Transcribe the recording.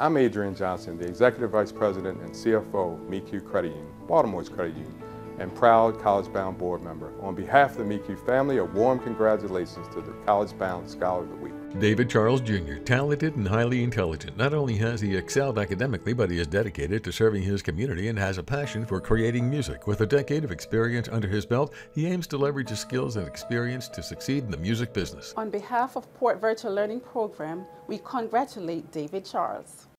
I'm Adrian Johnson, the Executive Vice President and CFO of MECU Credit Union, Baltimore's credit union, and proud College Bound board member. On behalf of the MECU family, a warm congratulations to the College Bound Scholar of the Week. David Charles Jr., talented and highly intelligent. Not only has he excelled academically, but he is dedicated to serving his community and has a passion for creating music. With a decade of experience under his belt, he aims to leverage his skills and experience to succeed in the music business. On behalf of Port Virtual Learning Program, we congratulate David Charles.